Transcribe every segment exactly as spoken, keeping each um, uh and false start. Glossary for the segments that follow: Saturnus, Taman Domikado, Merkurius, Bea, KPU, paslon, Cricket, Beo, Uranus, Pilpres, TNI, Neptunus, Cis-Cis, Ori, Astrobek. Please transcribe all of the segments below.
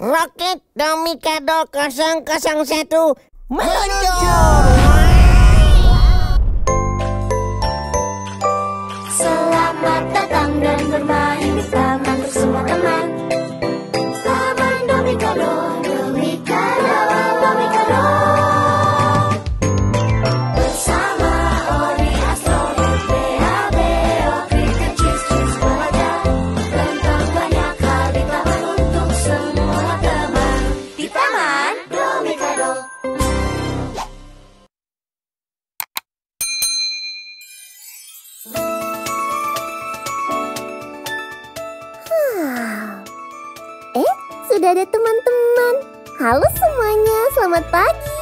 Roket Domikado nol nol satu meluncur. Selamat datang dan bermain bersama untuk semua teman. Taman Domikado, Domikado, Domikado. Bersama Ori, Astrobek, Bea, Beo, Cricket, Cis-Cis, Bea, tentang banyak hal di taman untuk semua teman di Taman Domikado. Eh, sudah ada teman-teman. Halo semuanya, selamat pagi.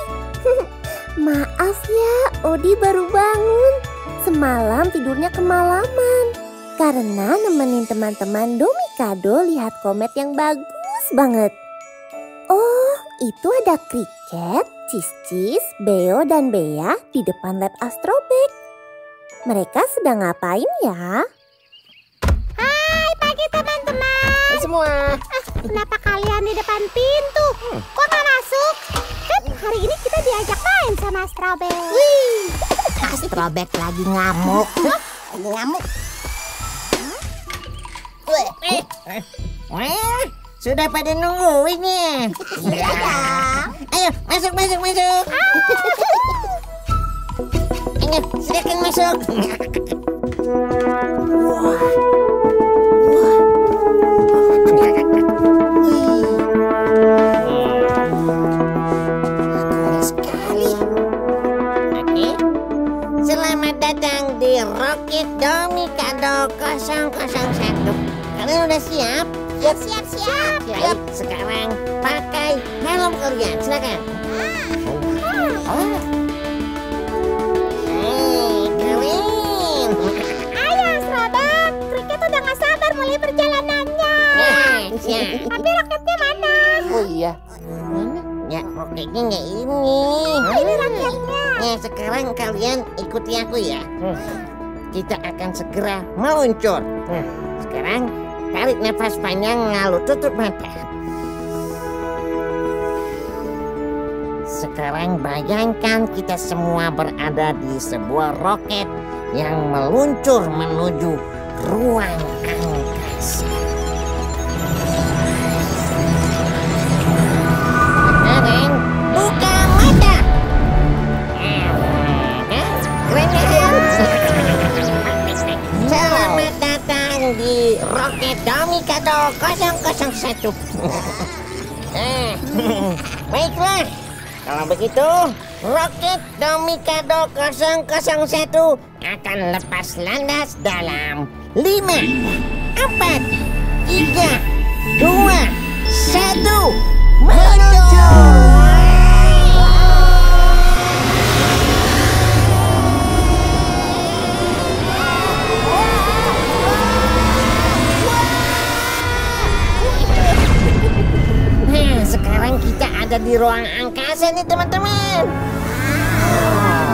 Maaf ya, Odi baru bangun. Semalam tidurnya kemalaman. Karena nemenin teman-teman Domikado lihat komet yang bagus banget. Oh, itu ada Cricket, Cis-Cis, Beo, dan Bea di depan lab Astrobek. Mereka sedang ngapain ya? Hai, pagi teman-teman. Hai semua. Kenapa kalian di depan pintu? Hmm. Kok nggak masuk? Kan hari ini kita diajak main sama Astrobek. Wih, Astrobek lagi ngamuk. Lagi ngamuk. Wah, sudah pada nunggu ini. Ya. Ayo masuk, masuk, masuk. Ayo, silakan masuk. Wah. Roket Domikado nol nol satu. Kalian udah siap? Ya, siap, siap. Siap. Sekarang pakai helm kalian. Silakan. Ah. Oh. Hey, keren. Ayo, Astrobek. Cricket udah gak sabar mulai perjalanannya. Nah, siap. Tapi roketnya mana? Oh iya. Mana? Ya, roketnya nggak ini. Oh, hmm. Ini roketnya. Nah, sekarang kalian ikuti aku ya. Hmm. Kita akan segera meluncur. Nah, sekarang tarik nafas panjang, lalu tutup mata. Sekarang bayangkan kita semua berada di sebuah roket yang meluncur menuju ruang angkasa. Sekarang buka mata. Keren ya? Selamat datang di Roket Domikado nol nol satu. Nah, baiklah. Kalau begitu, Roket Domikado nol nol satu akan lepas landas dalam lima, empat, tiga, dua, satu, meluncur! Sekarang kita ada di ruang angkasa nih teman-teman. Wow.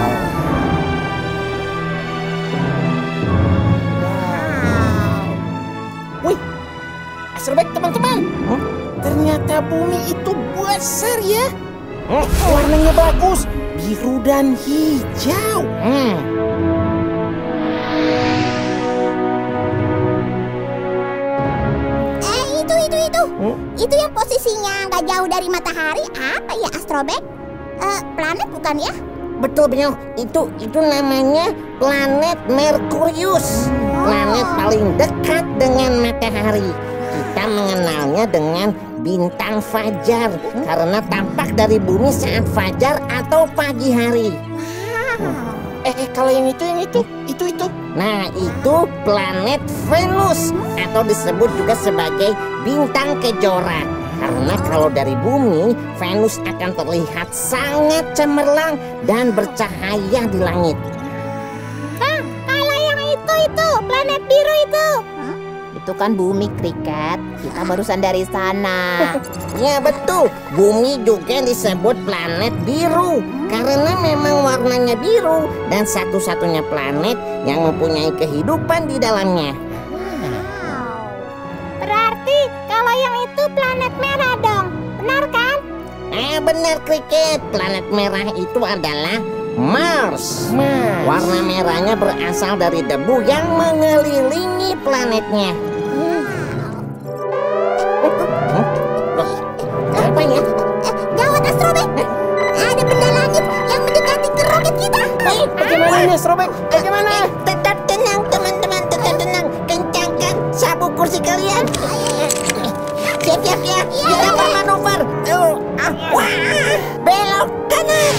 Wow. Wih, Astrobek teman-teman. Hmm? Ternyata bumi itu besar ya. Hmm. Warnanya bagus, biru dan hijau. Hmm. Eh, itu, itu, itu. Hmm? Itu yang posisinya nggak jauh dari matahari apa ya Astrobek? Uh, planet bukan ya? Betul Beo, itu itu namanya planet Merkurius. Oh. Planet paling dekat dengan matahari. Kita mengenalnya dengan bintang fajar hmm? karena tampak dari bumi saat fajar atau pagi hari. Wow. Hmm. Eh, eh kalau yang itu yang itu itu itu. Nah, itu planet Venus atau disebut juga sebagai bintang kejora. Karena kalau dari bumi, Venus akan terlihat sangat cemerlang dan bercahaya di langit. Bang, kalau yang itu itu planet biru itu. Huh? Itu kan bumi Cricket. Kita barusan dari sana. Ya betul. Bumi juga disebut planet biru karena memang warnanya biru dan satu-satunya planet yang mempunyai kehidupan di dalamnya. Wow. Berarti kalau yang itu planet merah dong. benar, Cricket. Planet merah itu adalah Mars. Mars. Warna merahnya berasal dari debu yang mengelilingi planetnya. Hmm. Huh? Loh, apa ya? Gawat, Astrobek. Ada benda langit yang mendekati ke roket kita. Eh, bagaimana ini, Astrobek? Bagaimana? Eh, tetap tenang, teman-teman. Tetap tenang. Kencangkan sapu kursi kalian. Siap, siap, siap. Kita bermanuver. Belok kanan.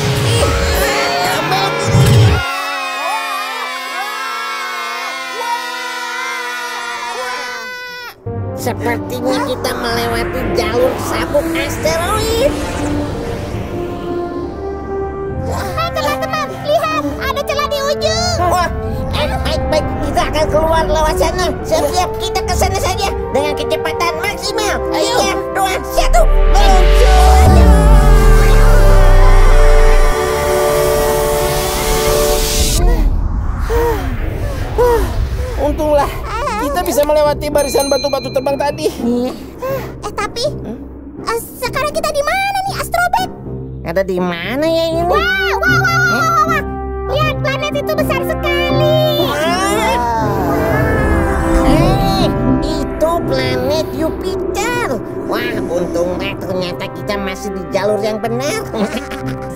Sepertinya kita melewati jalur sabuk asteroid. Hai teman-teman, lihat ada celah di ujung. Wah, baik-baik, kita akan keluar lewat sana. Siap-siap, kita ke sana saja dengan kecepatan maksimal. Tiga, dua, satu, meluncur. Untunglah kita bisa melewati barisan batu-batu terbang tadi. Eh tapi hmm? uh, sekarang kita di mana nih, Astrobek? Ada di mana ya ini? Wah, wah, wah, wah, eh? wah, wah, wah. Lihat, planet itu besar sekali. Wah. Wah. Eh, itu planet Jupiter. Wah, untunglah ternyata kita masih di jalur yang benar.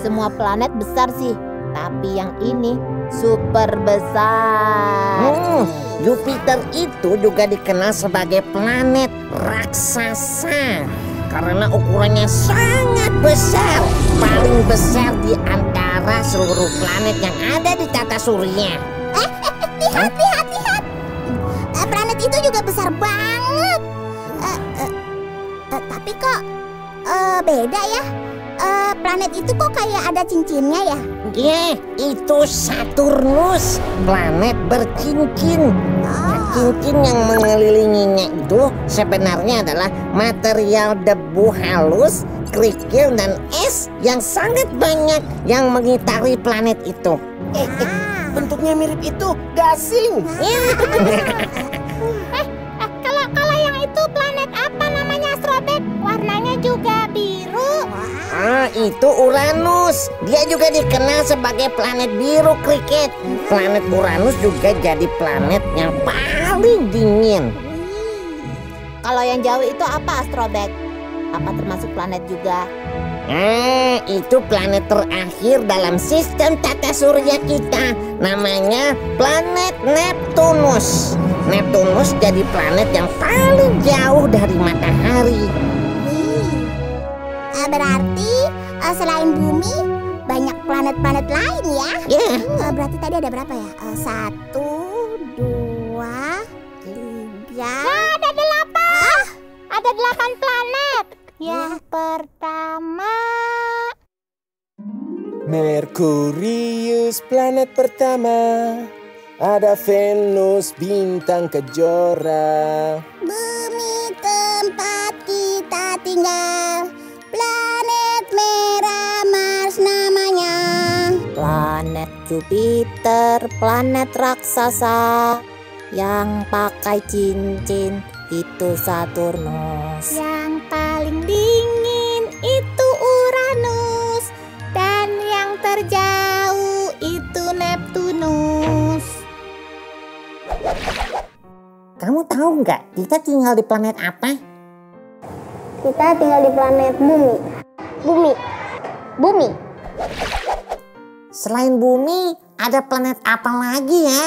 Semua planet besar sih, tapi yang ini super besar. Hmm. Jupiter itu juga dikenal sebagai planet raksasa karena ukurannya sangat besar, paling besar di antara seluruh planet yang ada di tata surya. Eh, eh, lihat, huh? lihat, lihat. Uh, planet itu juga besar banget. Uh, uh, uh, tapi kok uh, beda ya? Uh, planet itu kok kayak ada cincinnya ya? Iya, yeah, itu Saturnus, planet bercincin. Dan cincin yang mengelilinginya itu sebenarnya adalah material debu halus, kerikil, dan es yang sangat banyak yang mengitari planet itu. Eh, eh bentuknya mirip itu, gasing. Iya. eh, eh, kalau kalau yang itu planet apa namanya, Astrobek? Warnanya juga biru. Ah, itu Uranus. Dia juga dikenal sebagai planet biru, Cricket. Planet Uranus juga jadi planet yang paling dingin. Kalau yang jauh itu apa, Astrobek? Apa termasuk planet juga? Ah, itu planet terakhir dalam sistem tata surya kita. Namanya planet Neptunus. Neptunus jadi planet yang paling jauh dari matahari. Berarti uh, selain bumi banyak planet-planet lain ya? Iya. Yeah. Hmm, berarti tadi ada berapa ya? Uh, satu, dua, tiga. Nah, ada delapan. Ah. Ada delapan planet. Yang yeah. pertama Merkurius, planet pertama. Ada Venus, bintang kejora. Bumi tempat kita tinggal. Planet merah Mars namanya. Planet Jupiter, planet raksasa. Yang pakai cincin itu Saturnus. Yang paling dingin itu Uranus. Dan yang terjauh itu Neptunus. Kamu tahu nggak kita tinggal di planet apa? Kita tinggal di planet bumi. Bumi. Bumi. Selain bumi, ada planet apa lagi ya?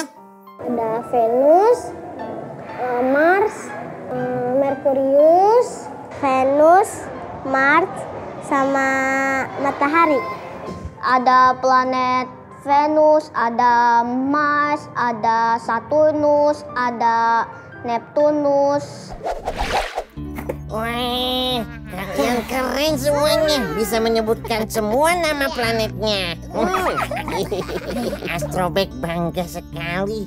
Ada Venus, Mars, Merkurius, Venus, Mars, sama matahari. Ada planet Venus, ada Mars, ada Saturnus, ada Neptunus. Wah, kalian keren semuanya, bisa menyebutkan semua nama planetnya. Astrobek bangga sekali,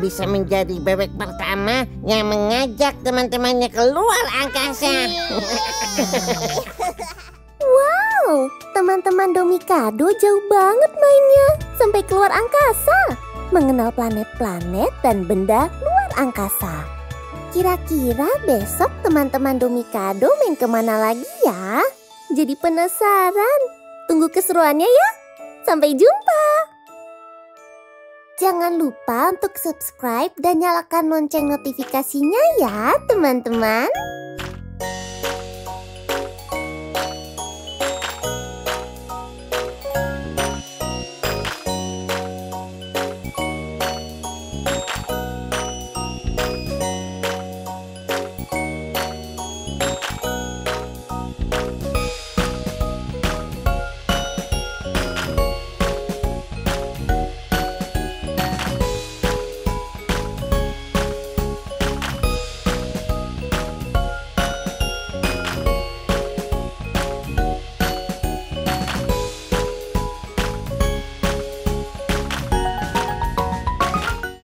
bisa menjadi bebek pertama yang mengajak teman-temannya keluar angkasa. Wow, teman-teman Domikado jauh banget mainnya, sampai keluar angkasa. Mengenal planet-planet dan benda luar angkasa. Kira-kira besok teman-teman Domikado main kemana lagi ya? jadi penasaran. Tunggu keseruannya ya. Sampai jumpa. Jangan lupa untuk subscribe dan nyalakan lonceng notifikasinya ya, teman-teman.